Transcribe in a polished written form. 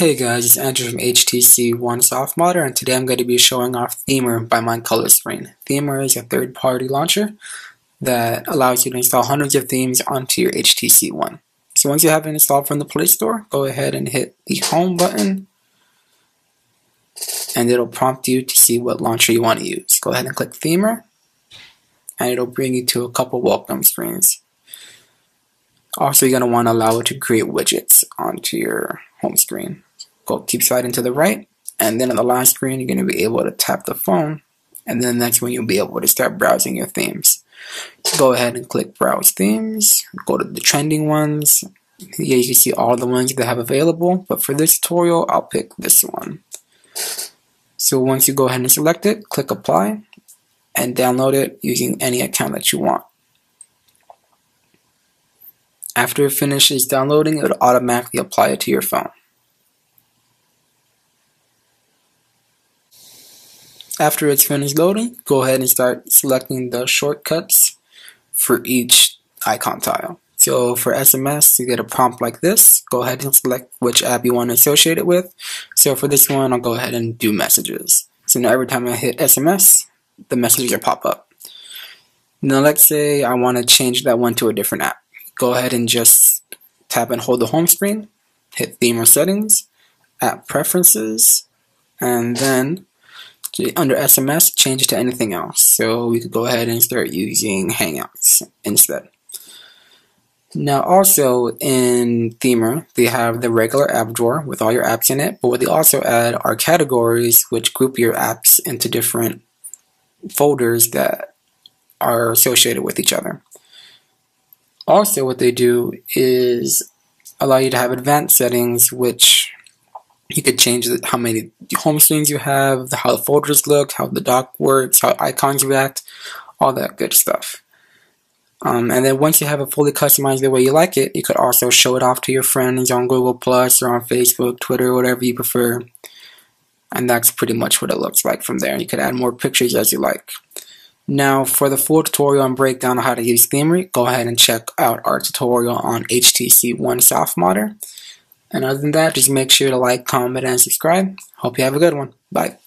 Hey guys, it's Andrew from HTC One SoftModder, and today I'm going to be showing off Themer by MyColorScreen. Themer is a third-party launcher that allows you to install hundreds of themes onto your HTC One. So once you have it installed from the Play Store, go ahead and hit the Home button, and it'll prompt you to see what launcher you want to use. Go ahead and click Themer, and it'll bring you to a couple welcome screens. Also, you're going to want to allow it to create widgets onto your home screen. Go keep sliding to the right, and then on the last screen, you're going to be able to tap the phone, and then that's when you'll be able to start browsing your themes. Go ahead and click Browse Themes, go to the trending ones. Here you can see all the ones that I have available, but for this tutorial, I'll pick this one. So once you go ahead and select it, click Apply, and download it using any account that you want. After it finishes downloading, it will automatically apply it to your phone. After it's finished loading, go ahead and start selecting the shortcuts for each icon tile. So for SMS, you get a prompt like this. Go ahead and select which app you want to associate it with. So for this one, I'll go ahead and do messages. So now every time I hit SMS, the messages will pop up. Now let's say I want to change that one to a different app. Go ahead and just tap and hold the home screen, hit Themer Settings, App Preferences, and then under SMS, change it to anything else. So we could go ahead and start using Hangouts instead. Now also in Themer, they have the regular app drawer with all your apps in it, but what they also add are categories which group your apps into different folders that are associated with each other. Also, what they do is allow you to have advanced settings, which you could change how many home screens you have, how the folders look, how the dock works, how icons react, all that good stuff. And then once you have it fully customized the way you like it, you could also show it off to your friends on Google+ or on Facebook, Twitter, whatever you prefer. And that's pretty much what it looks like from there. You could add more pictures as you like. Now, for the full tutorial and breakdown on how to use Themer, go ahead and check out our tutorial on HTC One SoftModder. And other than that, just make sure to like, comment, and subscribe. Hope you have a good one. Bye.